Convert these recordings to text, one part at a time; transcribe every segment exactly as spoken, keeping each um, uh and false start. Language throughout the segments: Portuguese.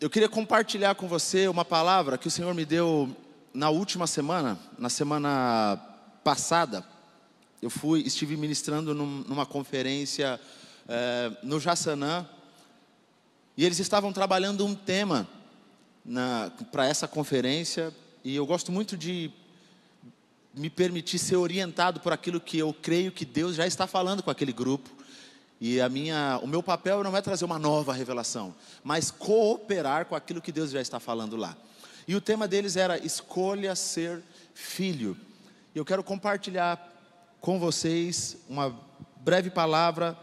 Eu queria compartilhar com você uma palavra que o Senhor me deu na última semana, na semana passada. Eu fui, estive ministrando num, numa conferência eh, no Jaçanã, e eles estavam trabalhando um tema para essa conferência, e eu gosto muito de me permitir ser orientado por aquilo que eu creio que Deus já está falando com aquele grupo. E a minha, o meu papel não é trazer uma nova revelação, mas cooperar com aquilo que Deus já está falando lá. E o tema deles era escolha ser filho. E eu quero compartilhar com vocês uma breve palavra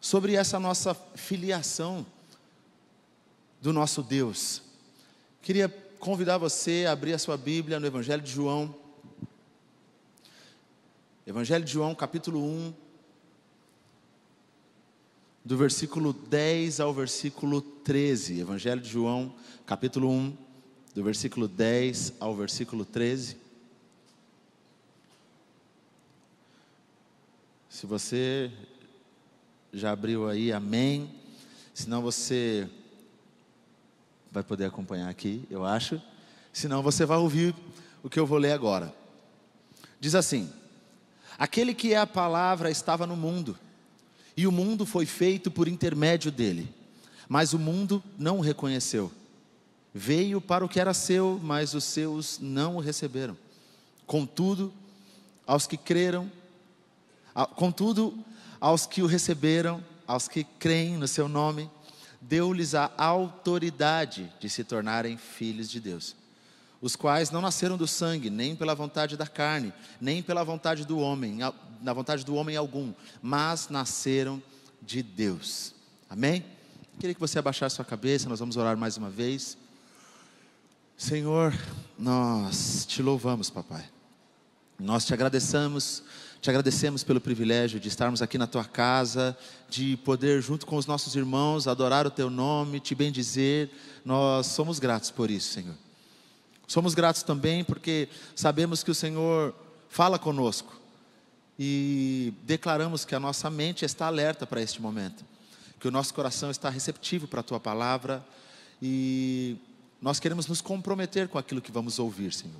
sobre essa nossa filiação do nosso Deus. Queria convidar você a abrir a sua Bíblia no Evangelho de João. Evangelho de João, capítulo um, do versículo dez ao versículo treze. Evangelho de João, capítulo um, do versículo dez ao versículo treze. Se você já abriu aí, amém. Senão você vai poder acompanhar aqui, eu acho. Senão você vai ouvir o que eu vou ler agora. Diz assim: aquele que é a palavra estava no mundo, e o mundo foi feito por intermédio dele, mas o mundo não o reconheceu. Veio para o que era seu, mas os seus não o receberam. Contudo, aos que creram, a, contudo, aos que o receberam, aos que creem no seu nome, deu-lhes a autoridade de se tornarem filhos de Deus, os quais não nasceram do sangue, nem pela vontade da carne, nem pela vontade do homem, na vontade do homem algum, mas nasceram de Deus. Amém? Queria que você abaixasse sua cabeça, nós vamos orar mais uma vez. Senhor, nós te louvamos, papai. Nós te agradecemos, te agradecemos pelo privilégio de estarmos aqui na tua casa, de poder junto com os nossos irmãos adorar o teu nome, te bendizer. Nós somos gratos por isso, Senhor. Somos gratos também porque sabemos que o Senhor fala conosco, e declaramos que a nossa mente está alerta para este momento, que o nosso coração está receptivo para a tua palavra, e nós queremos nos comprometer com aquilo que vamos ouvir, Senhor.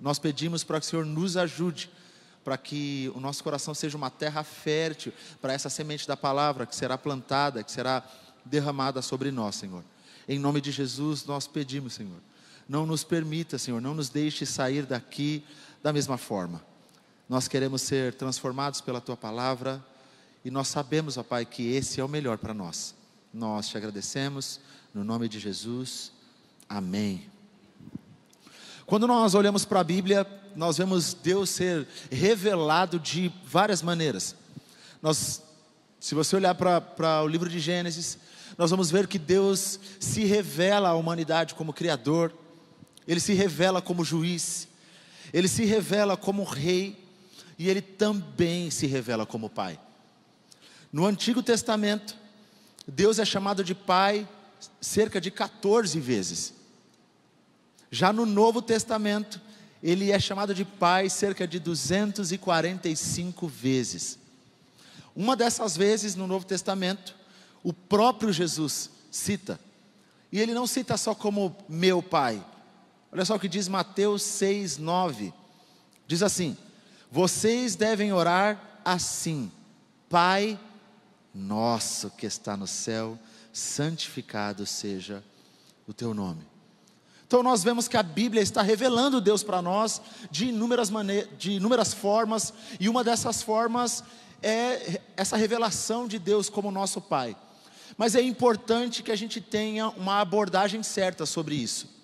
Nós pedimos para que o Senhor nos ajude, para que o nosso coração seja uma terra fértil para essa semente da palavra que será plantada, que será derramada sobre nós, Senhor. Em nome de Jesus nós pedimos, Senhor. Não nos permita, Senhor, não nos deixe sair daqui da mesma forma. Nós queremos ser transformados pela Tua Palavra, e nós sabemos, ó Pai, que esse é o melhor para nós. Nós te agradecemos, no nome de Jesus, amém. Quando nós olhamos para a Bíblia, nós vemos Deus ser revelado de várias maneiras. Nós, se você olhar para o livro de Gênesis, nós vamos ver que Deus se revela à humanidade como Criador. Ele se revela como juiz, ele se revela como rei, e ele também se revela como pai. No Antigo Testamento, Deus é chamado de pai cerca de quatorze vezes. Já no Novo Testamento, ele é chamado de pai cerca de duzentas e quarenta e cinco vezes. Uma dessas vezes no Novo Testamento, o próprio Jesus cita, e ele não cita só como meu pai. Olha só o que diz Mateus seis, nove. Diz assim: vocês devem orar assim: Pai nosso que está no céu, santificado seja o teu nome. Então nós vemos que a Bíblia está revelando Deus para nós de inúmeras maneiras, de inúmeras formas, e uma dessas formas é essa revelação de Deus como nosso Pai. Mas é importante que a gente tenha uma abordagem certa sobre isso.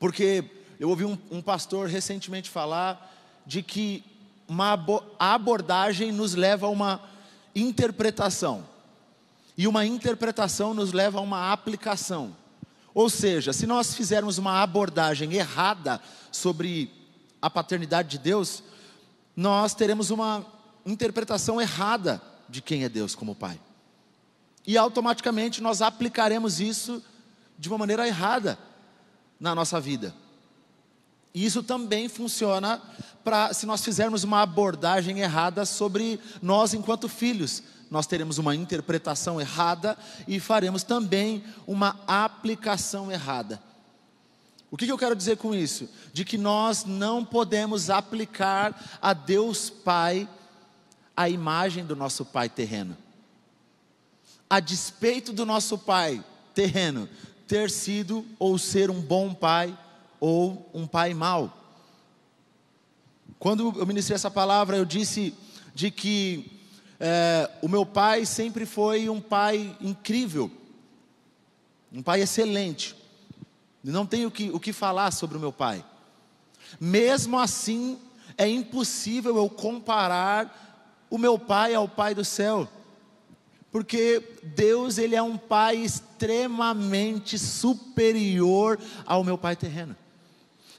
Porque eu ouvi um, um pastor recentemente falar de que uma abo, a abordagem nos leva a uma interpretação, e uma interpretação nos leva a uma aplicação. Ou seja, se nós fizermos uma abordagem errada sobre a paternidade de Deus, nós teremos uma interpretação errada de quem é Deus como Pai, e automaticamente nós aplicaremos isso de uma maneira errada na nossa vida. E isso também funciona para se nós fizermos uma abordagem errada sobre nós enquanto filhos nós teremos uma interpretação errada e faremos também uma aplicação errada. O que eu quero dizer com isso? De que nós não podemos aplicar a Deus Pai a imagem do nosso Pai terreno. A despeito do nosso Pai terreno ter sido ou ser um bom pai ou um pai mau. Quando eu ministrei essa palavra, eu disse de que é, o meu pai sempre foi um pai incrível, um pai excelente. Não tenho o que, o que falar sobre o meu pai. Mesmo assim, é impossível eu comparar o meu pai ao Pai do céu, porque Deus, ele é um pai extremamente superior ao meu pai terreno.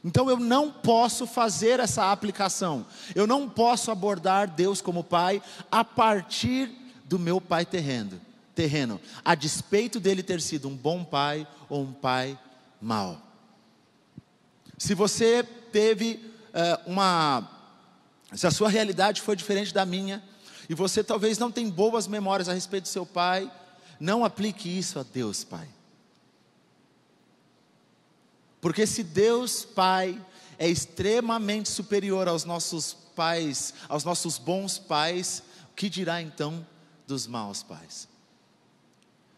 Então eu não posso fazer essa aplicação, eu não posso abordar Deus como pai a partir do meu pai terreno, terreno, a despeito dele ter sido um bom pai ou um pai mal. Se você teve é, uma, se a sua realidade foi diferente da minha, e você talvez não tenha boas memórias a respeito do seu pai, não aplique isso a Deus Pai. Porque se Deus Pai é extremamente superior aos nossos pais, aos nossos bons pais, o que dirá então dos maus pais?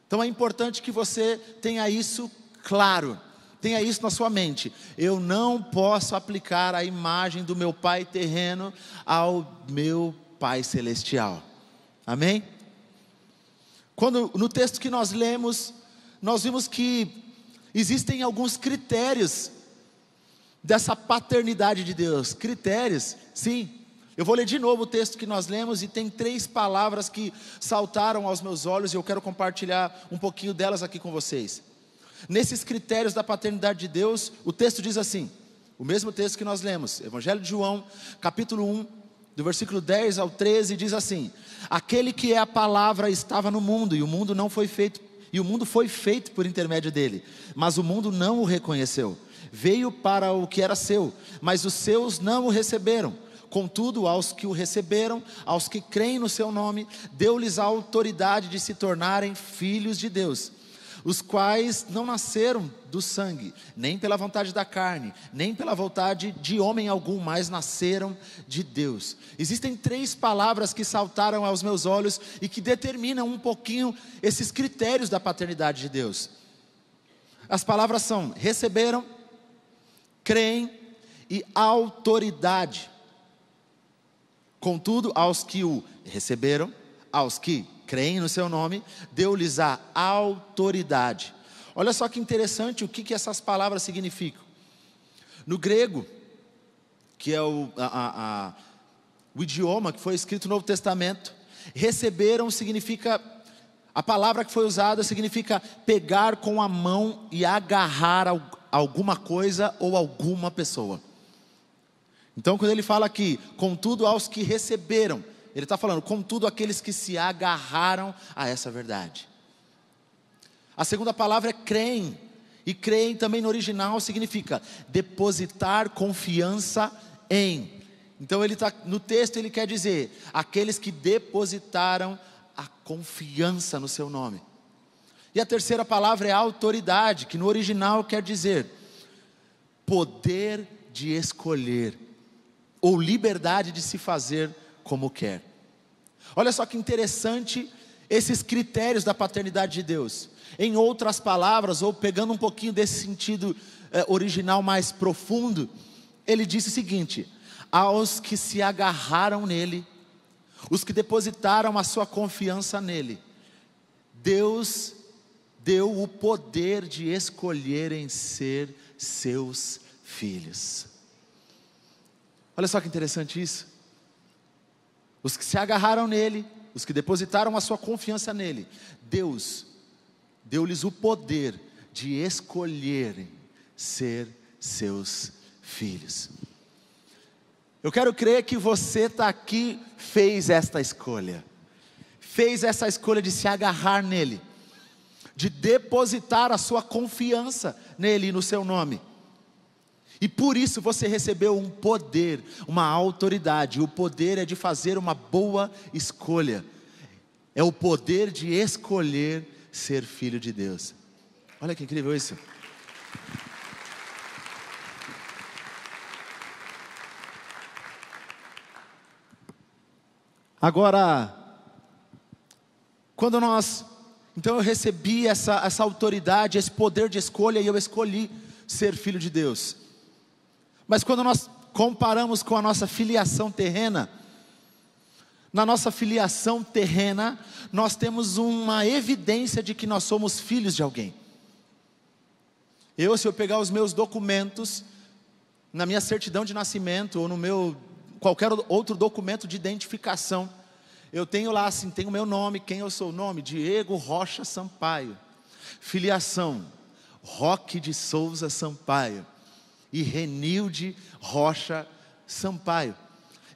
Então é importante que você tenha isso claro, tenha isso na sua mente. Eu não posso aplicar a imagem do meu pai terreno ao meu Pai Celestial. Amém? Quando, no texto que nós lemos, nós vimos que existem alguns critérios dessa paternidade de Deus. Critérios, sim. Eu vou ler de novo o texto que nós lemos, e tem três palavras que saltaram aos meus olhos, e eu quero compartilhar um pouquinho delas aqui com vocês. Nesses critérios da paternidade de Deus, o texto diz assim, o mesmo texto que nós lemos, Evangelho de João, capítulo um, do versículo dez ao treze, diz assim: aquele que é a palavra estava no mundo, e o mundo não foi feito, e o mundo foi feito por intermédio dele, mas o mundo não o reconheceu. Veio para o que era seu, mas os seus não o receberam. Contudo, aos que o receberam, aos que creem no seu nome, deu-lhes a autoridade de se tornarem filhos de Deus, os quais não nasceram do sangue, nem pela vontade da carne, nem pela vontade de homem algum, mas nasceram de Deus. Existem três palavras que saltaram aos meus olhos e que determinam um pouquinho esses critérios da paternidade de Deus. As palavras são: receberam, creem e autoridade. Contudo, aos que o receberam, aos que creem no seu nome, deu-lhes a autoridade. Olha só que interessante o que, que essas palavras significam. No grego, que é o, a, a, a, o idioma que foi escrito no Novo Testamento, receberam significa, a palavra que foi usada significa pegar com a mão e agarrar alguma coisa ou alguma pessoa. Então quando ele fala aqui, contudo aos que receberam, ele está falando, contudo, aqueles que se agarraram a essa verdade. A segunda palavra é creem. E creem também no original significa depositar confiança em. Então ele tá, no texto ele quer dizer, aqueles que depositaram a confiança no seu nome. E a terceira palavra é autoridade, que no original quer dizer poder de escolher, ou liberdade de se fazer como quer. Olha só que interessante esses critérios da paternidade de Deus. Em outras palavras, ou pegando um pouquinho desse sentido eh, original mais profundo, ele disse o seguinte: aos que se agarraram nele, os que depositaram a sua confiança nele, Deus deu o poder de escolherem ser seus filhos. Olha só que interessante isso. Os que se agarraram nele, os que depositaram a sua confiança nele, Deus deu-lhes o poder de escolherem ser seus filhos. Eu quero crer que você está aqui, fez esta escolha. Fez essa escolha de se agarrar nele, de depositar a sua confiança nele e no seu nome. E por isso você recebeu um poder, uma autoridade. O poder é de fazer uma boa escolha. É o poder de escolher ser filho de Deus. Olha que incrível isso. Agora, quando nós... Então eu recebi essa, essa autoridade, esse poder de escolha, e eu escolhi ser filho de Deus. Mas quando nós comparamos com a nossa filiação terrena, na nossa filiação terrena, nós temos uma evidência de que nós somos filhos de alguém. Eu, se eu pegar os meus documentos, na minha certidão de nascimento, ou no meu, qualquer outro documento de identificação, eu tenho lá assim, tem o meu nome, quem eu sou, o nome, Diego Rocha Sampaio, filiação, Rock de Souza Sampaio, e Renilde Rocha Sampaio.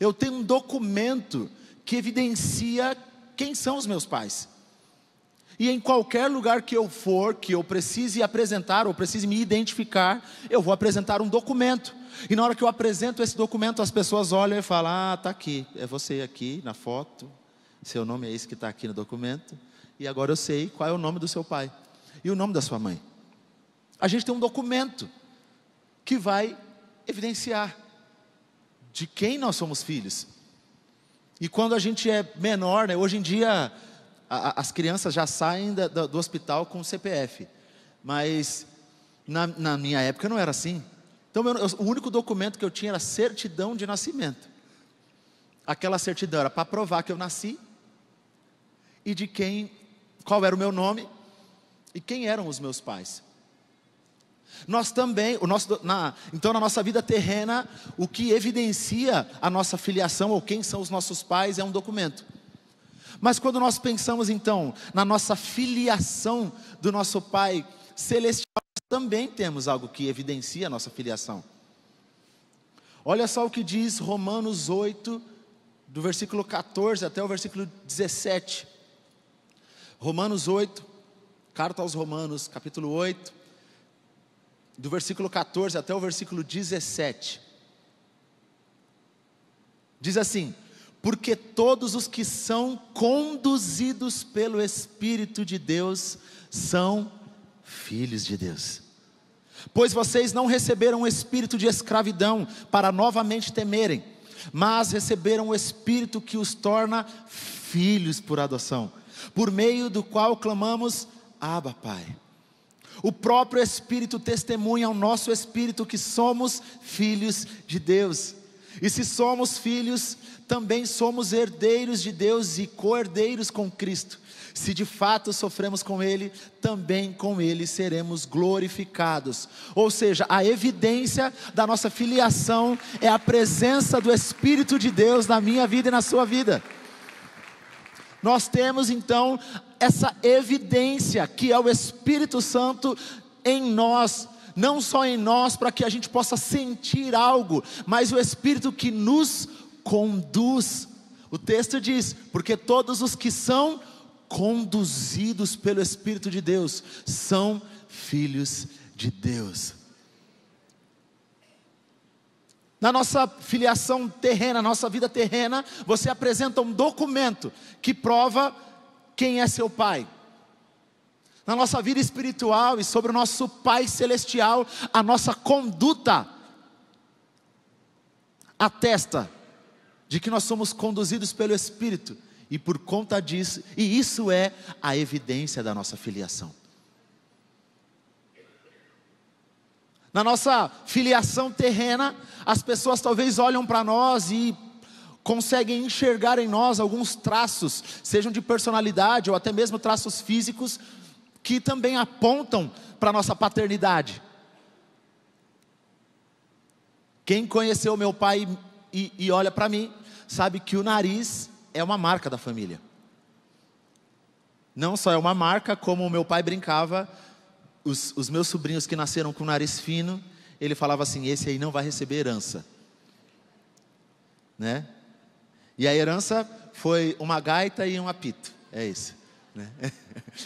Eu tenho um documento que evidencia quem são os meus pais. E em qualquer lugar que eu for, que eu precise apresentar ou precise me identificar, eu vou apresentar um documento. E na hora que eu apresento esse documento, as pessoas olham e falam: ah, tá aqui, é você aqui na foto, seu nome é esse que está aqui no documento, e agora eu sei qual é o nome do seu pai e o nome da sua mãe. A gente tem um documento que vai evidenciar de quem nós somos filhos. E quando a gente é menor, né, hoje em dia a, as crianças já saem da, da, do hospital com C P F, mas na, na minha época não era assim. Então eu, eu, o único documento que eu tinha era certidão de nascimento. Aquela certidão era para provar que eu nasci, e de quem, qual era o meu nome e quem eram os meus pais. Nós também, o nosso, na, então na nossa vida terrena, o que evidencia a nossa filiação ou quem são os nossos pais é um documento. Mas quando nós pensamos então na nossa filiação do nosso Pai Celestial, também temos algo que evidencia a nossa filiação. Olha só o que diz Romanos oito, do versículo quatorze até o versículo dezessete. Romanos oito, carta aos Romanos, capítulo oito, do versículo quatorze até o versículo dezessete, diz assim: porque todos os que são conduzidos pelo Espírito de Deus são filhos de Deus. Pois vocês não receberam o espírito de escravidão para novamente temerem, mas receberam o Espírito que os torna filhos por adoção, por meio do qual clamamos: Abba, Pai. O próprio Espírito testemunha ao nosso espírito que somos filhos de Deus. E se somos filhos, também somos herdeiros de Deus e co-herdeiros com Cristo. Se de fato sofremos com Ele, também com Ele seremos glorificados. Ou seja, a evidência da nossa filiação é a presença do Espírito de Deus na minha vida e na sua vida. Nós temos então essa evidência que é o Espírito Santo em nós, não só em nós para que a gente possa sentir algo, mas o Espírito que nos conduz. O texto diz: porque todos os que são conduzidos pelo Espírito de Deus são filhos de Deus. Na nossa filiação terrena, na nossa vida terrena, você apresenta um documento que prova quem é seu pai. Na nossa vida espiritual e sobre o nosso Pai Celestial, a nossa conduta atesta de que nós somos conduzidos pelo Espírito, e por conta disso, e isso é a evidência da nossa filiação. Na nossa filiação terrena, as pessoas talvez olham para nós e conseguem enxergar em nós alguns traços, sejam de personalidade ou até mesmo traços físicos, que também apontam para a nossa paternidade. Quem conheceu meu pai e, e olha para mim, sabe que o nariz é uma marca da família. Não só é uma marca, como meu pai brincava, os, os meus sobrinhos que nasceram com o nariz fino, ele falava assim: esse aí não vai receber herança, né? E a herança foi uma gaita e um apito, é isso, né?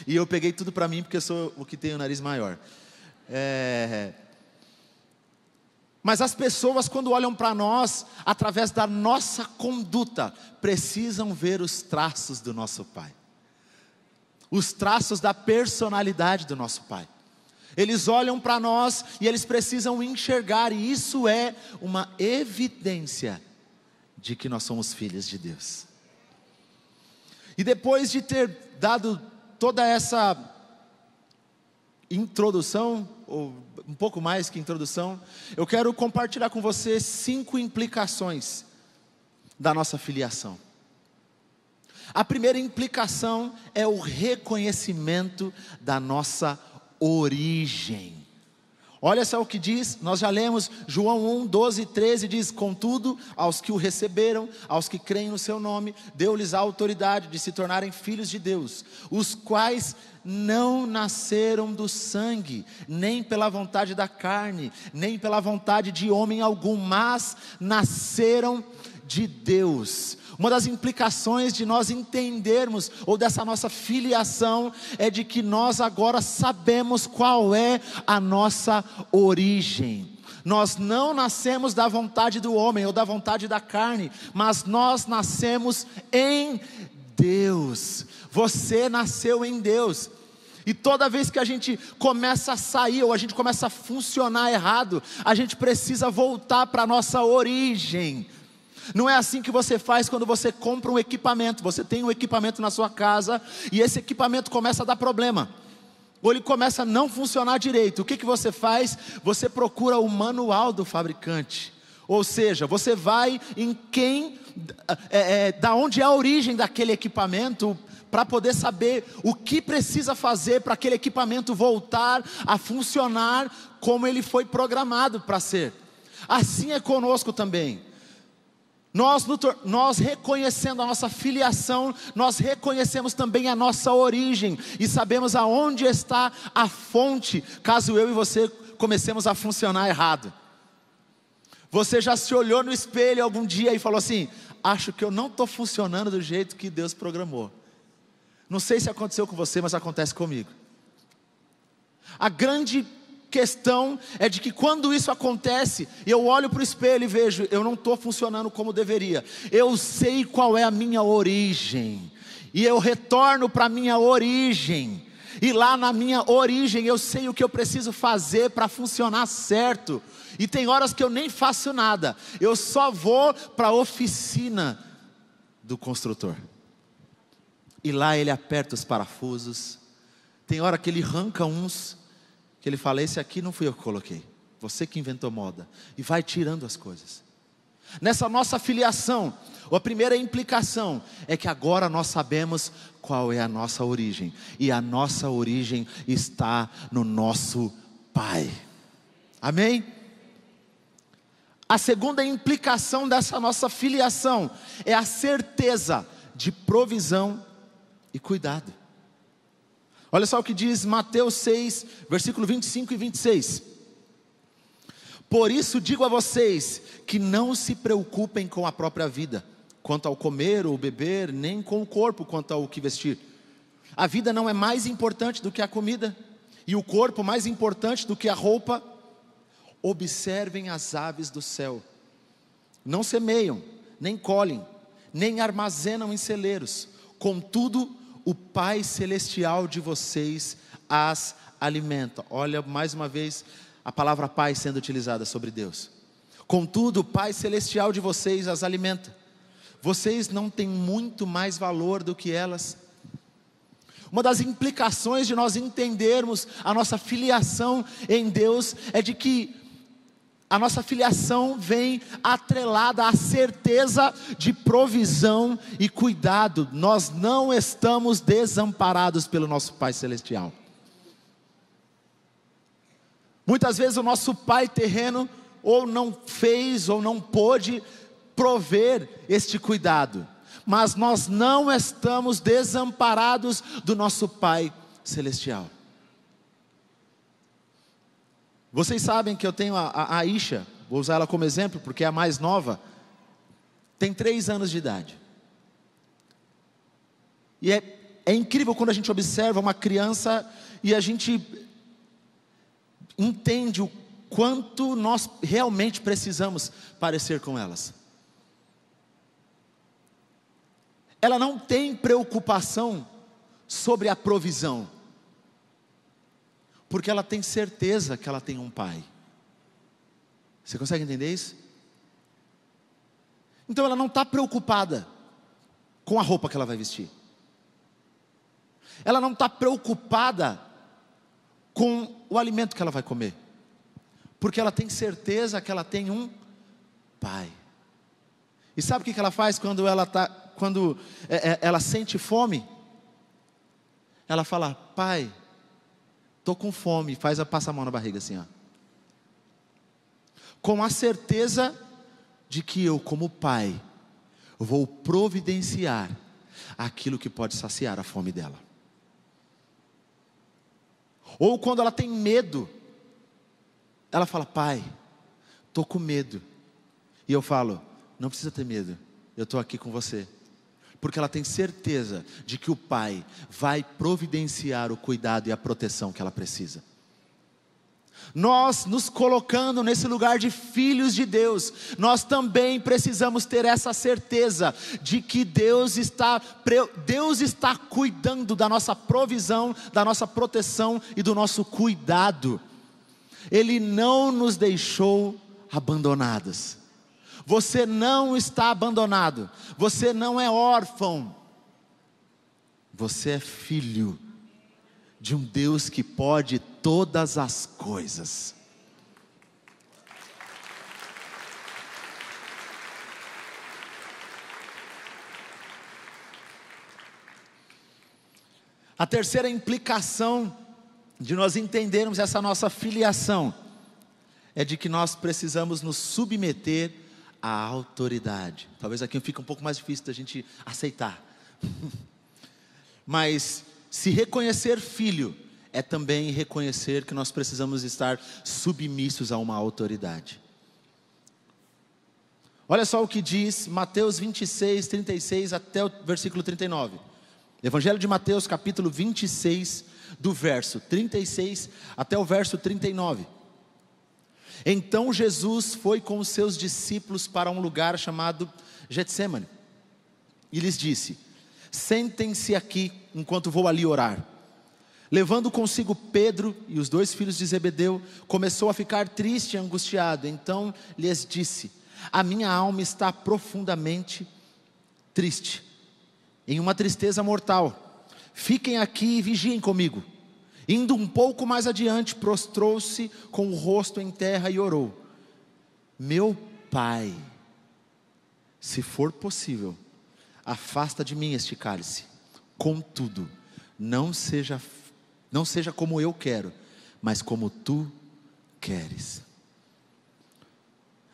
E eu peguei tudo para mim porque eu sou o que tem o nariz maior. É... Mas as pessoas, quando olham para nós, através da nossa conduta, precisam ver os traços do nosso Pai. os traços da personalidade do nosso Pai. Eles olham para nós e eles precisam enxergar, e isso é uma evidência de que nós somos filhos de Deus. E depois de ter dado toda essa introdução, ou um pouco mais que introdução, eu quero compartilhar com você cinco implicações da nossa filiação. A primeira implicação é o reconhecimento da nossa origem. Olha só o que diz, nós já lemos João um, doze e treze, diz: contudo, aos que o receberam, aos que creem no seu nome, deu-lhes a autoridade de se tornarem filhos de Deus, os quais não nasceram do sangue, nem pela vontade da carne, nem pela vontade de homem algum, mas nasceram de Deus. Uma das implicações de nós entendermos, ou dessa nossa filiação, é de que nós agora sabemos qual é a nossa origem. Nós não nascemos da vontade do homem, ou da vontade da carne, mas nós nascemos em Deus. Você nasceu em Deus. E toda vez que a gente começa a sair, ou a gente começa a funcionar errado, a gente precisa voltar para a nossa origem. Não é assim que você faz quando você compra um equipamento. Você tem um equipamento na sua casa e esse equipamento começa a dar problema, ou ele começa a não funcionar direito. O que que você faz? Você procura o manual do fabricante. Ou seja, você vai em quem, é, é, da onde é a origem daquele equipamento, para poder saber o que precisa fazer para aquele equipamento voltar a funcionar como ele foi programado para ser. Assim é conosco também. Nós, nós reconhecendo a nossa filiação, nós reconhecemos também a nossa origem e sabemos aonde está a fonte, caso eu e você comecemos a funcionar errado. Você já se olhou no espelho algum dia e falou assim: acho que eu não estou funcionando do jeito que Deus programou. Não sei se aconteceu com você, mas acontece comigo. A grande questão é de que quando isso acontece, eu olho para o espelho e vejo: eu não estou funcionando como deveria. Eu sei qual é a minha origem, e eu retorno para a minha origem, e lá na minha origem eu sei o que eu preciso fazer para funcionar certo. E tem horas que eu nem faço nada, eu só vou para a oficina do construtor, e lá ele aperta os parafusos. Tem hora que ele arranca uns que ele fala: esse aqui não fui eu que coloquei, você que inventou moda. E vai tirando as coisas. Nessa nossa filiação, a primeira implicação é que agora nós sabemos qual é a nossa origem. E a nossa origem está no nosso Pai. Amém? A segunda implicação dessa nossa filiação é a certeza de provisão e cuidado. Olha só o que diz Mateus seis, versículo vinte e cinco e vinte e seis. Por isso digo a vocês que não se preocupem com a própria vida, quanto ao comer ou beber, nem com o corpo, quanto ao que vestir. A vida não é mais importante do que a comida, e o corpo mais importante do que a roupa. Observem as aves do céu. Não semeiam, nem colhem, nem armazenam em celeiros. Contudo, o Pai Celestial de vocês as alimenta. Olha mais uma vez a palavra Pai sendo utilizada sobre Deus. Contudo, o Pai Celestial de vocês as alimenta. Vocês não têm muito mais valor do que elas? Uma das implicações de nós entendermos a nossa filiação em Deus é de que a nossa filiação vem atrelada à certeza de provisão e cuidado. Nós não estamos desamparados pelo nosso Pai Celestial. Muitas vezes o nosso Pai terreno ou não fez ou não pôde prover este cuidado, mas nós não estamos desamparados do nosso Pai Celestial. Vocês sabem que eu tenho a, a, a Aisha, vou usar ela como exemplo porque é a mais nova, tem três anos de idade. E é, é incrível quando a gente observa uma criança e a gente entende o quanto nós realmente precisamos parecer com elas. Ela não tem preocupação sobre a provisão, porque ela tem certeza que ela tem um pai. Você consegue entender isso? Então ela não está preocupada com a roupa que ela vai vestir, ela não está preocupada com o alimento que ela vai comer, porque ela tem certeza que ela tem um pai. E sabe o que ela faz quando ela, tá, quando ela sente fome? Ela fala: pai, estou com fome. Faz a, passa a mão na barriga assim, ó. Com a certeza de que eu, como pai, vou providenciar aquilo que pode saciar a fome dela. Ou quando ela tem medo, ela fala: pai, estou com medo. E eu falo: não precisa ter medo, eu estou aqui com você. Porque ela tem certeza de que o pai vai providenciar o cuidado e a proteção que ela precisa. Nós nos colocando nesse lugar de filhos de Deus, nós também precisamos ter essa certeza de que Deus está, Deus está cuidando da nossa provisão, da nossa proteção e do nosso cuidado. Ele não nos deixou abandonados. Você não está abandonado, você não é órfão, você é filho de um Deus que pode todas as coisas. A terceira implicação de nós entendermos essa nossa filiação é de que nós precisamos nos submeter à autoridade. Talvez aqui fique um pouco mais difícil da gente aceitar. Mas se reconhecer filho é também reconhecer que nós precisamos estar submissos a uma autoridade. Olha só o que diz Mateus vinte e seis, trinta e seis até o versículo trinta e nove. Evangelho de Mateus capítulo vinte e seis, do verso trinta e seis até o verso trinta e nove. Então Jesus foi com os seus discípulos para um lugar chamado Getsemane. E lhes disse: sentem-se aqui enquanto vou ali orar. Levando consigo Pedro e os dois filhos de Zebedeu, começou a ficar triste e angustiado. Então lhes disse: a minha alma está profundamente triste, em uma tristeza mortal. Fiquem aqui e vigiem comigo. Indo um pouco mais adiante, prostrou-se com o rosto em terra e orou: meu pai, se for possível, afasta de mim este cálice. Contudo, não seja Não seja como eu quero, mas como tu queres.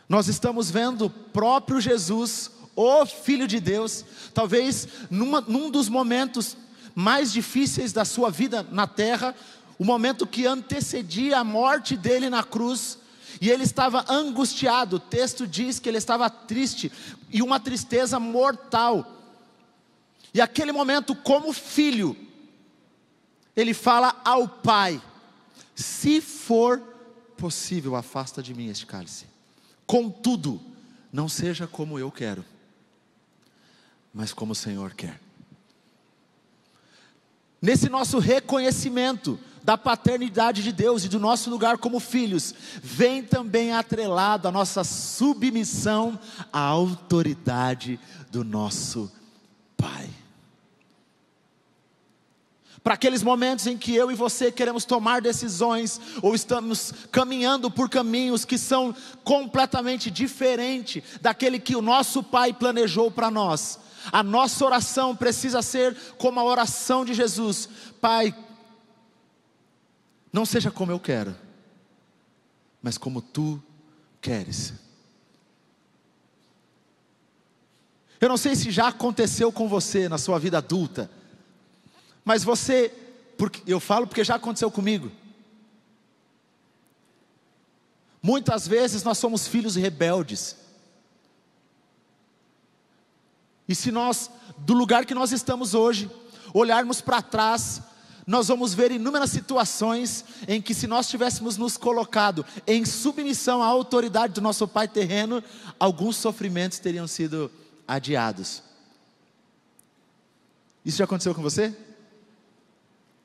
Nós estamos vendo o próprio Jesus, o Filho de Deus, talvez numa, num dos momentos mais difíceis da sua vida na terra, o momento que antecedia a morte dele na cruz, e ele estava angustiado. O texto diz que ele estava triste, e uma tristeza mortal. E aquele momento, como filho, ele fala ao pai: se for possível, afasta de mim este cálice. Contudo, não seja como eu quero, mas como o Senhor quer. Nesse nosso reconhecimento da paternidade de Deus e do nosso lugar como filhos, vem também atrelado a nossa submissão à autoridade do nosso Pai. Para aqueles momentos em que eu e você queremos tomar decisões, ou estamos caminhando por caminhos que são completamente diferentes daquele que o nosso Pai planejou para nós. A nossa oração precisa ser como a oração de Jesus: Pai, não seja como eu quero, mas como tu queres. Eu não sei se já aconteceu com você na sua vida adulta, mas você, porque, eu falo porque já aconteceu comigo. Muitas vezes nós somos filhos rebeldes. E se nós, do lugar que nós estamos hoje, olharmos para trás, nós vamos ver inúmeras situações em que, se nós tivéssemos nos colocado em submissão à autoridade do nosso Pai terreno, alguns sofrimentos teriam sido adiados. Isso já aconteceu com você?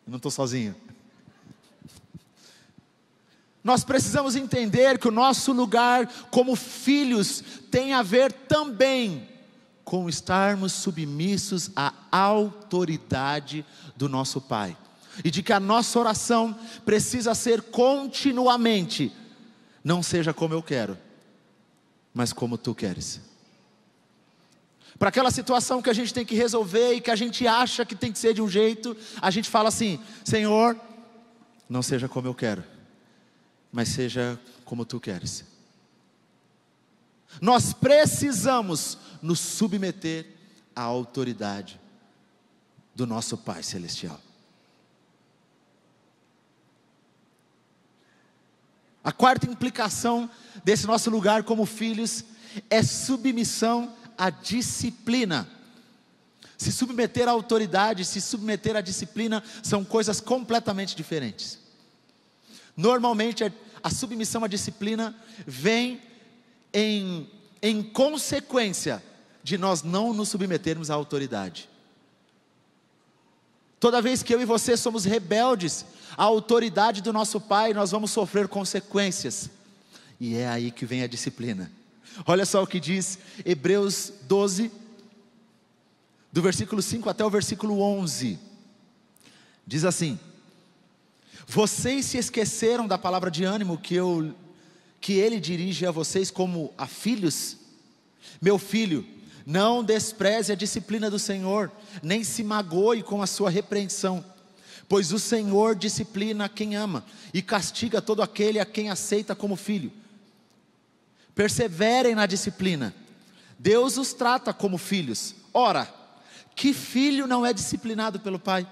Eu não estou sozinho. Nós precisamos entender que o nosso lugar como filhos tem a ver também com estarmos submissos à autoridade do nosso Pai. E de que a nossa oração precisa ser continuamente: não seja como eu quero, mas como tu queres. Para aquela situação que a gente tem que resolver e que a gente acha que tem que ser de um jeito, a gente fala assim: Senhor, não seja como eu quero, mas seja como tu queres. Nós precisamos nos submeter à autoridade do nosso Pai Celestial. A quarta implicação desse nosso lugar como filhos é submissão à disciplina. Se submeter à autoridade, se submeter à disciplina são coisas completamente diferentes. Normalmente a submissão à disciplina vem em, em consequência de nós não nos submetermos à autoridade. Toda vez que eu e você somos rebeldes à autoridade do nosso Pai, nós vamos sofrer consequências. E é aí que vem a disciplina. Olha só o que diz Hebreus doze, do versículo cinco até o versículo onze. Diz assim: vocês se esqueceram da palavra de ânimo que, eu, que ele dirige a vocês como a filhos? Meu filho, não despreze a disciplina do Senhor, nem se magoe com a sua repreensão, pois o Senhor disciplina quem ama e castiga todo aquele a quem aceita como filho. Perseverem na disciplina. Deus os trata como filhos. Ora, que filho não é disciplinado pelo Pai?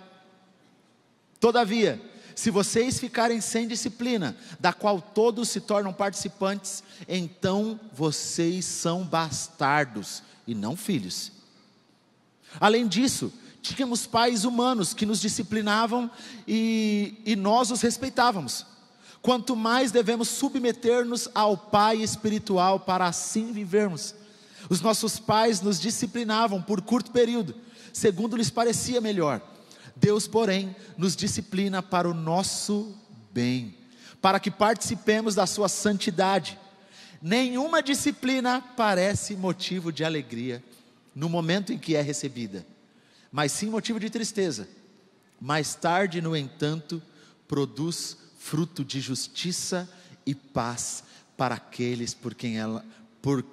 Todavia, se vocês ficarem sem disciplina, da qual todos se tornam participantes, então vocês são bastardos e não filhos. Além disso, tínhamos pais humanos que nos disciplinavam e, e nós os respeitávamos. Quanto mais devemos submeter-nos ao Pai espiritual para assim vivermos. Os nossos pais nos disciplinavam por curto período, segundo lhes parecia melhor. Deus, porém, nos disciplina para o nosso bem, para que participemos da sua santidade. Nenhuma disciplina parece motivo de alegria no momento em que é recebida, mas sim motivo de tristeza. Mais tarde, no entanto, produz fruto de justiça e paz para aqueles por quem ela, por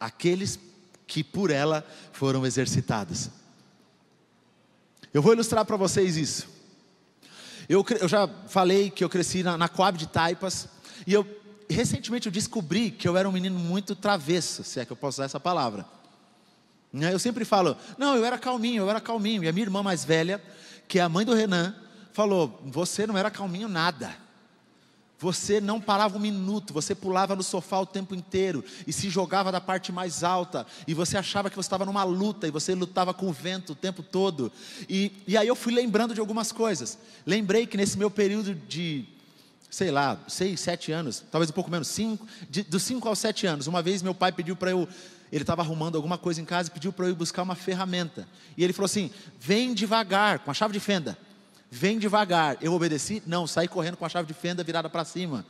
aqueles que por ela foram exercitados. Eu vou ilustrar para vocês isso. Eu, eu já falei que eu cresci na, na Coab de Taipas, e eu recentemente eu descobri que eu era um menino muito travesso, se é que eu posso usar essa palavra. Eu sempre falo, não, eu era calminho, eu era calminho. E a minha irmã mais velha, que é a mãe do Renan, falou: você não era calminho nada, você não parava um minuto, você pulava no sofá o tempo inteiro, e se jogava da parte mais alta, e você achava que você estava numa luta, e você lutava com o vento o tempo todo, e, e aí eu fui lembrando de algumas coisas. Lembrei que nesse meu período de, sei lá, seis, sete anos, talvez um pouco menos, cinco, de, dos cinco aos sete anos, uma vez meu pai pediu para eu, ele estava arrumando alguma coisa em casa, e pediu para eu ir buscar uma ferramenta, e ele falou assim: vem devagar, com a chave de fenda. Vem devagar. Eu obedeci? Não, saí correndo com a chave de fenda virada para cima.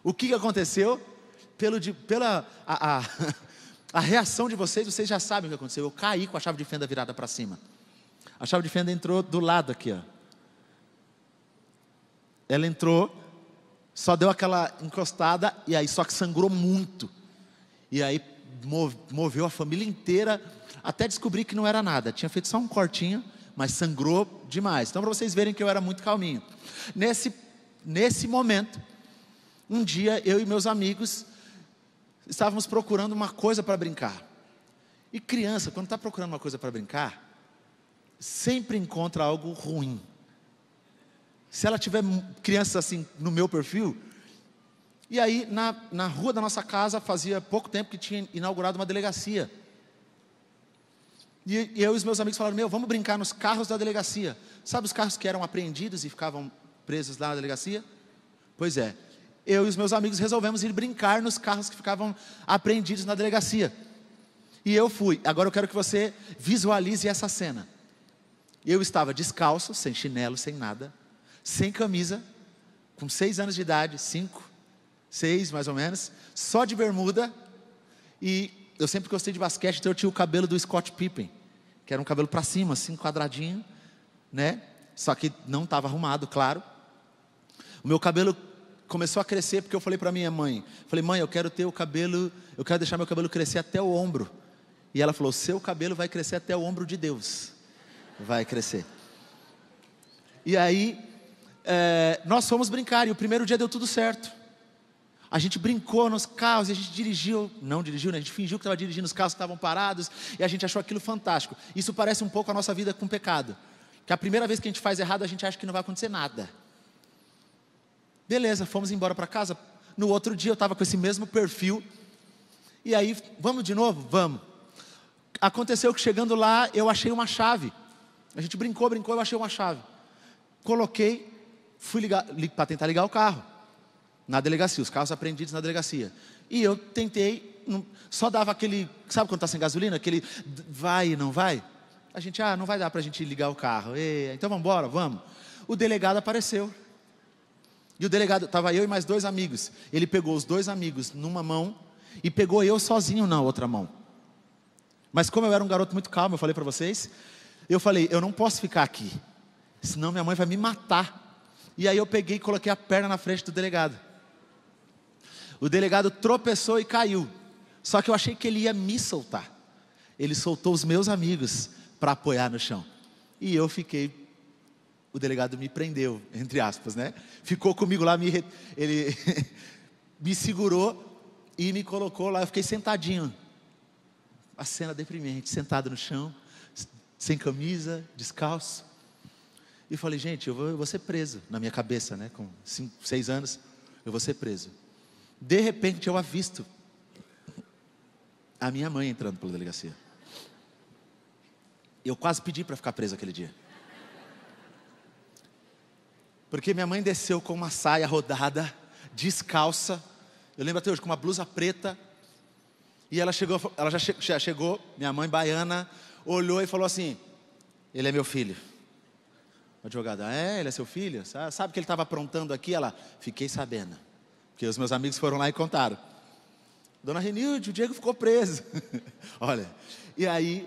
O que aconteceu? Pelo de, pela a, a, a reação de vocês, vocês já sabem o que aconteceu. Eu caí com a chave de fenda virada para cima. A chave de fenda entrou do lado aqui, ó. Ela entrou, só deu aquela encostada, e aí só que sangrou muito. E aí moveu a família inteira, até descobrir que não era nada. Tinha feito só um cortinho, mas sangrou demais. Então, para vocês verem que eu era muito calminho. Nesse, nesse momento, um dia eu e meus amigos estávamos procurando uma coisa para brincar. E criança, quando está procurando uma coisa para brincar, sempre encontra algo ruim. Se ela tiver crianças assim no meu perfil. E aí, na, na rua da nossa casa, fazia pouco tempo que tinha inaugurado uma delegacia. E eu e os meus amigos falaram: meu, vamos brincar nos carros da delegacia. Sabe os carros que eram apreendidos e ficavam presos lá na delegacia? Pois é, eu e os meus amigos resolvemos ir brincar nos carros que ficavam apreendidos na delegacia. E eu fui. Agora eu quero que você visualize essa cena. Eu estava descalço, sem chinelo, sem nada, sem camisa, com seis anos de idade, cinco, seis mais ou menos, só de bermuda. E eu sempre gostei de basquete, então eu tinha o cabelo do Scottie Pippen, que era um cabelo para cima, assim, quadradinho, né? Só que não estava arrumado, claro. O meu cabelo começou a crescer porque eu falei para minha mãe, falei, mãe, eu quero ter o cabelo, eu quero deixar meu cabelo crescer até o ombro. E ela falou, seu cabelo vai crescer até o ombro de Deus, vai crescer. E aí, é, nós fomos brincar, e o primeiro dia deu tudo certo. A gente brincou nos carros, e a gente dirigiu, não dirigiu, né? A gente fingiu que estava dirigindo os carros que estavam parados, e a gente achou aquilo fantástico. Isso parece um pouco a nossa vida com pecado, que a primeira vez que a gente faz errado, a gente acha que não vai acontecer nada. Beleza, fomos embora para casa. No outro dia eu estava com esse mesmo perfil. E aí, vamos de novo? Vamos. Aconteceu que chegando lá, eu achei uma chave. A gente brincou, brincou, eu achei uma chave. Coloquei, fui ligar para tentar ligar o carro. Na delegacia, os carros apreendidos na delegacia. E eu tentei, não, só dava aquele, sabe quando está sem gasolina? Aquele vai e não vai? A gente, ah, não vai dar para a gente ligar o carro. E, então vamos embora, vamos. O delegado apareceu. E o delegado, estava eu e mais dois amigos. Ele pegou os dois amigos numa mão e pegou eu sozinho na outra mão. Mas como eu era um garoto muito calmo, eu falei para vocês, eu falei, eu não posso ficar aqui, senão minha mãe vai me matar. E aí eu peguei e coloquei a perna na frente do delegado. O delegado tropeçou e caiu. Só que eu achei que ele ia me soltar. Ele soltou os meus amigos para apoiar no chão. E eu fiquei... O delegado me prendeu, entre aspas, né? Ficou comigo lá, me, ele me segurou e me colocou lá. Eu fiquei sentadinho. A cena deprimente, sentado no chão, sem camisa, descalço. E falei, gente, eu vou, eu vou ser preso. Na minha cabeça, né? Com cinco, seis anos, eu vou ser preso. De repente, eu avisto a minha mãe entrando pela delegacia. Eu quase pedi para ficar preso aquele dia. Porque minha mãe desceu com uma saia rodada, descalça. Eu lembro até hoje, com uma blusa preta. E ela chegou, ela já, che já chegou, minha mãe baiana, olhou e falou assim, ele é meu filho. O advogado, ah, é, ele é seu filho? Sabe que ele estava aprontando aqui? Ela, fiquei sabendo. Porque os meus amigos foram lá e contaram. Dona Renilde, o Diego ficou preso. Olha, e aí,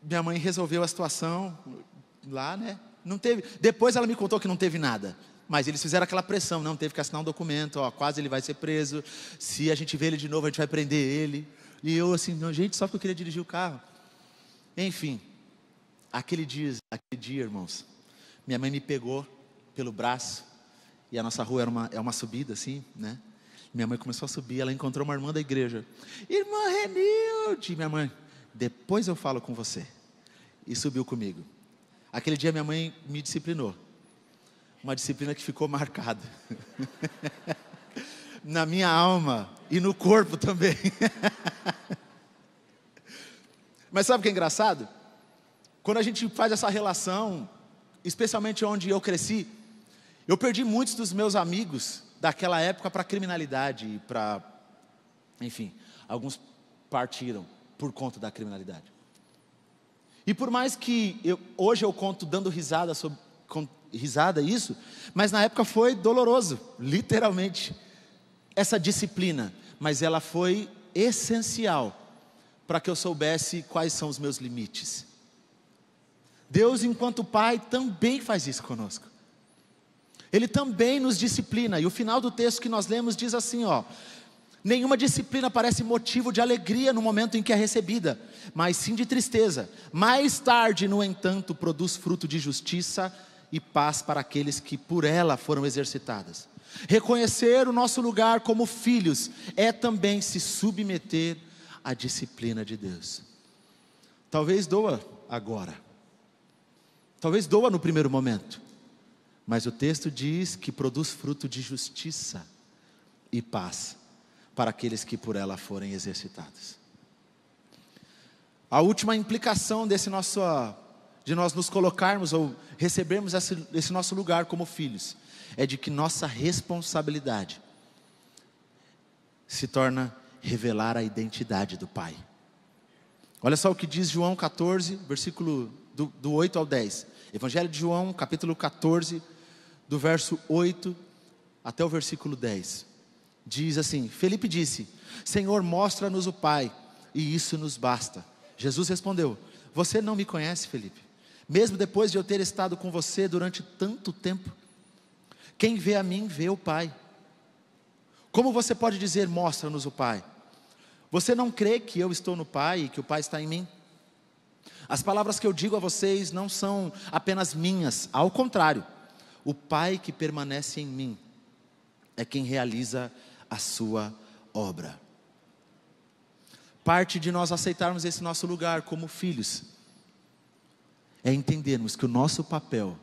minha mãe resolveu a situação lá, né? Não teve. Depois ela me contou que não teve nada. Mas eles fizeram aquela pressão. Não, teve que assinar um documento. Ó, quase ele vai ser preso. Se a gente vê ele de novo, a gente vai prender ele. E eu assim, não, gente, só porque eu queria dirigir o carro. Enfim. Aquele dia, aquele dia, irmãos. Minha mãe me pegou pelo braço. E a nossa rua era uma, é uma subida assim, né? Minha mãe começou a subir. Ela encontrou uma irmã da igreja. Irmã Renilde. Minha mãe, depois eu falo com você. E subiu comigo. Aquele dia minha mãe me disciplinou. Uma disciplina que ficou marcada. Na minha alma e no corpo também. Mas sabe o que é engraçado? Quando a gente faz essa relação, especialmente onde eu cresci, eu perdi muitos dos meus amigos daquela época para criminalidade e para, enfim, alguns partiram por conta da criminalidade. E por mais que eu, hoje eu conto dando risada sobre, com, risada isso, mas na época foi doloroso, literalmente, essa disciplina. Mas ela foi essencial para que eu soubesse quais são os meus limites. Deus, enquanto Pai, também faz isso conosco. Ele também nos disciplina. E o final do texto que nós lemos diz assim, ó... Nenhuma disciplina parece motivo de alegria no momento em que é recebida, mas sim de tristeza. Mais tarde, no entanto, produz fruto de justiça e paz para aqueles que por ela foram exercitadas. Reconhecer o nosso lugar como filhos é também se submeter à disciplina de Deus. Talvez doa agora. Talvez doa no primeiro momento. Mas o texto diz que produz fruto de justiça e paz para aqueles que por ela forem exercitados. A última implicação desse nosso, de nós nos colocarmos ou recebermos esse, esse nosso lugar como filhos, é de que nossa responsabilidade se torna revelar a identidade do Pai. Olha só o que diz João quatorze, versículo do, do oito ao dez. Evangelho de João, capítulo quatorze, do verso oito até o versículo dez. Diz assim: Felipe disse: Senhor, mostra-nos o Pai, e isso nos basta. Jesus respondeu: Você não me conhece, Felipe, mesmo depois de eu ter estado com você durante tanto tempo. Quem vê a mim, vê o Pai. Como você pode dizer, mostra-nos o Pai? Você não crê que eu estou no Pai e que o Pai está em mim? As palavras que eu digo a vocês não são apenas minhas, ao contrário, o Pai que permanece em mim é quem realiza a sua obra. Parte de nós aceitarmos esse nosso lugar como filhos é entendermos que o nosso papel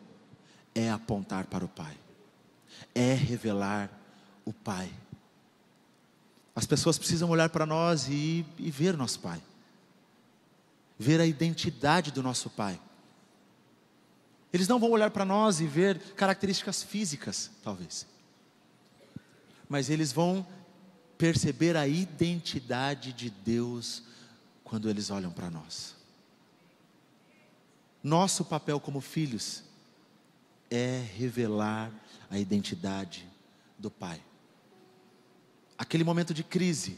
é apontar para o Pai, é revelar o Pai. As pessoas precisam olhar para nós e, e ver nosso Pai, ver a identidade do nosso Pai. Eles não vão olhar para nós e ver características físicas, talvez, mas eles vão perceber a identidade de Deus quando eles olham para nós. Nosso papel como filhos é revelar a identidade do Pai. Aquele momento de crise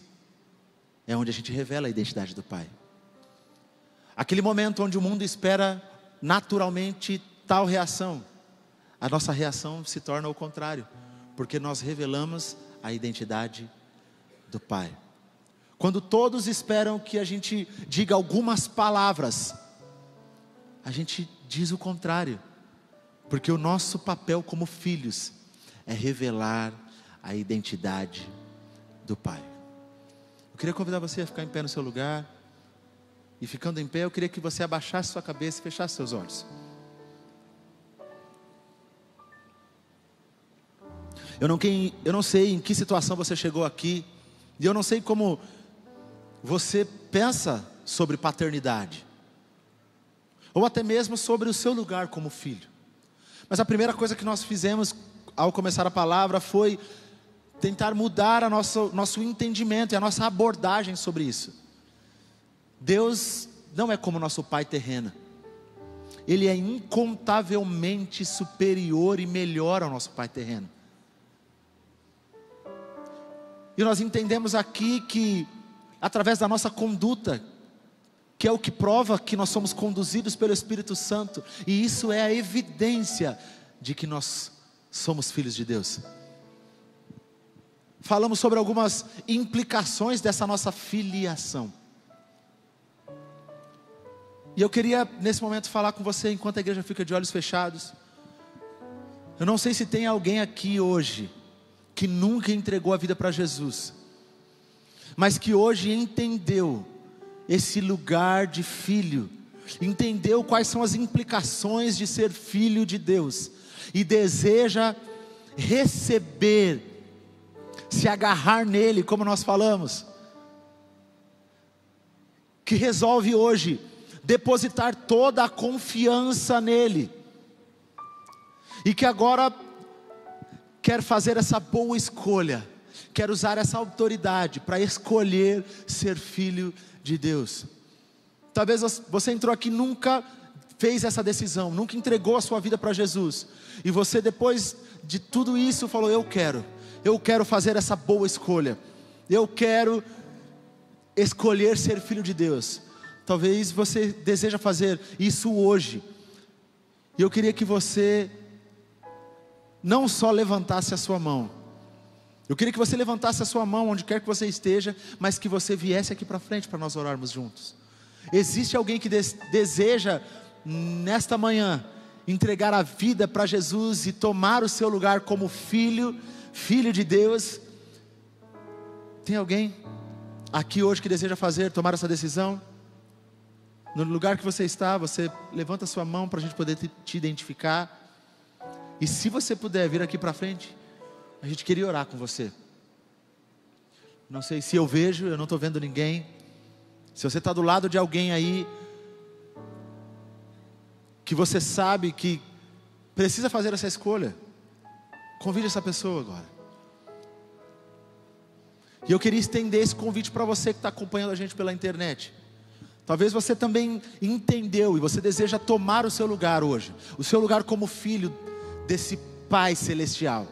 é onde a gente revela a identidade do Pai. Aquele momento onde o mundo espera naturalmente tal reação, a nossa reação se torna o contrário, porque nós revelamos a identidade do Pai. Quando todos esperam que a gente diga algumas palavras, a gente diz o contrário, porque o nosso papel como filhos é revelar a identidade do Pai. Eu queria convidar você a ficar em pé no seu lugar, e ficando em pé eu queria que você abaixasse sua cabeça e fechasse seus olhos. Eu não, quem, eu não sei em que situação você chegou aqui, e eu não sei como você pensa sobre paternidade, ou até mesmo sobre o seu lugar como filho, mas a primeira coisa que nós fizemos ao começar a palavra foi tentar mudar o nosso, nosso entendimento e a nossa abordagem sobre isso. Deus não é como nosso Pai terreno. Ele é incontavelmente superior e melhor ao nosso Pai terreno. E nós entendemos aqui que, através da nossa conduta, que é o que prova que nós somos conduzidos pelo Espírito Santo, e isso é a evidência de que nós somos filhos de Deus. Falamos sobre algumas implicações dessa nossa filiação. E eu queria nesse momento falar com você enquanto a igreja fica de olhos fechados. Eu não sei se tem alguém aqui hoje que nunca entregou a vida para Jesus, mas que hoje entendeu esse lugar de filho, entendeu quais são as implicações de ser filho de Deus e deseja receber, se agarrar nele, como nós falamos, que resolve hoje depositar toda a confiança nele, e que agora quer fazer essa boa escolha, quer usar essa autoridade para escolher ser filho de Deus. Talvez você entrou aqui e nunca fez essa decisão, nunca entregou a sua vida para Jesus, e você depois de tudo isso falou: eu quero Eu quero fazer essa boa escolha, eu quero escolher ser filho de Deus. Talvez você deseja fazer isso hoje, e eu queria que você não só levantasse a sua mão, eu queria que você levantasse a sua mão onde quer que você esteja, mas que você viesse aqui para frente para nós orarmos juntos. Existe alguém que des- deseja nesta manhã entregar a vida para Jesus e tomar o seu lugar como filho, filho de Deus? Tem alguém aqui hoje que deseja fazer, tomar essa decisão? No lugar que você está, você levanta a sua mão para a gente poder te identificar. E se você puder vir aqui para frente, a gente queria orar com você. Não sei se eu vejo, eu não estou vendo ninguém. Se você está do lado de alguém aí que você sabe que precisa fazer essa escolha, convide essa pessoa agora. E eu queria estender esse convite para você que está acompanhando a gente pela internet. Talvez você também entendeu e você deseja tomar o seu lugar hoje, o seu lugar como filho desse Pai Celestial.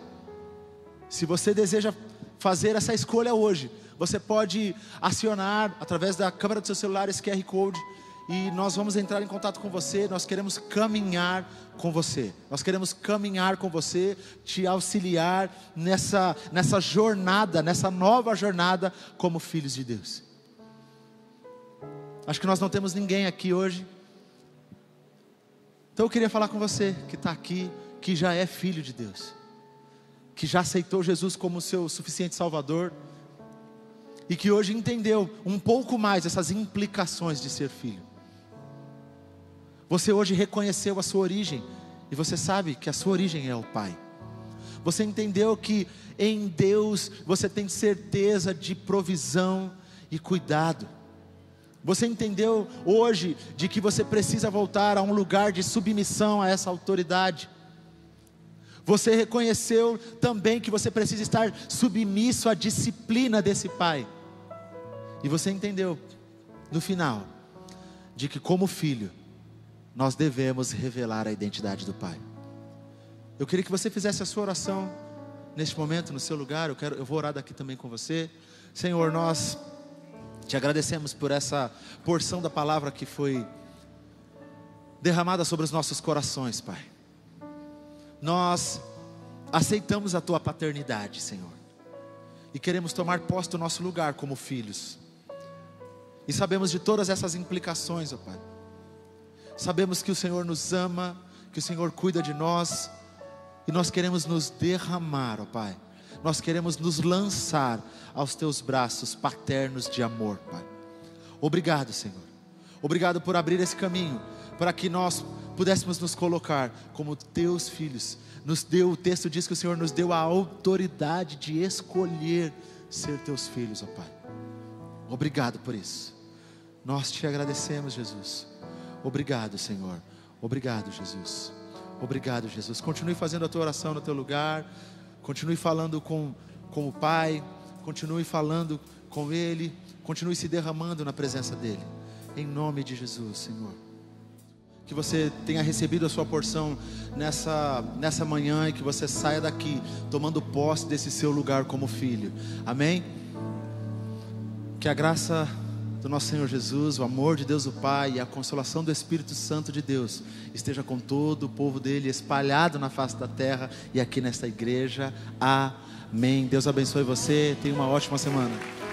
Se você deseja fazer essa escolha hoje, você pode acionar através da câmera do seu celular esse Q R Code e nós vamos entrar em contato com você. Nós queremos caminhar com você, nós queremos caminhar com você, te auxiliar nessa, nessa jornada, nessa nova jornada como filhos de Deus. Acho que nós não temos ninguém aqui hoje. Então eu queria falar com você que está aqui, que já é filho de Deus, que já aceitou Jesus como seu suficiente Salvador e que hoje entendeu um pouco mais essas implicações de ser filho. Você hoje reconheceu a sua origem e você sabe que a sua origem é o Pai. Você entendeu que em Deus você tem certeza de provisão e cuidado. Você entendeu hoje de que você precisa voltar a um lugar de submissão a essa autoridade. Você reconheceu também que você precisa estar submisso à disciplina desse Pai. E você entendeu, no final, de que como filho, nós devemos revelar a identidade do Pai. Eu queria que você fizesse a sua oração neste momento, no seu lugar. Eu, quero, eu vou orar daqui também com você. Senhor, nós te agradecemos por essa porção da palavra que foi derramada sobre os nossos corações, Pai. Nós aceitamos a Tua paternidade, Senhor, e queremos tomar posse do nosso lugar como filhos. E sabemos de todas essas implicações, ó Pai. Sabemos que o Senhor nos ama, que o Senhor cuida de nós, e nós queremos nos derramar, ó Pai. Nós queremos nos lançar aos Teus braços paternos de amor, Pai. Obrigado, Senhor. Obrigado por abrir esse caminho, para que nós pudéssemos nos colocar como Teus filhos. Nos deu, o texto diz que o Senhor nos deu a autoridade de escolher ser Teus filhos, ó Pai. Obrigado por isso. Nós Te agradecemos, Jesus. Obrigado, Senhor. Obrigado, Jesus. Obrigado, Jesus. Continue fazendo a Tua oração no Teu lugar. Continue falando com, com o Pai, continue falando com Ele, continue se derramando na presença dEle, em nome de Jesus, Senhor. Que você tenha recebido a sua porção nessa, nessa manhã e que você saia daqui tomando posse desse seu lugar como filho, amém? Que a graça do nosso Senhor Jesus, o amor de Deus o Pai e a consolação do Espírito Santo de Deus esteja com todo o povo dele espalhado na face da terra e aqui nesta igreja. Amém. Deus abençoe você. Tenha uma ótima semana.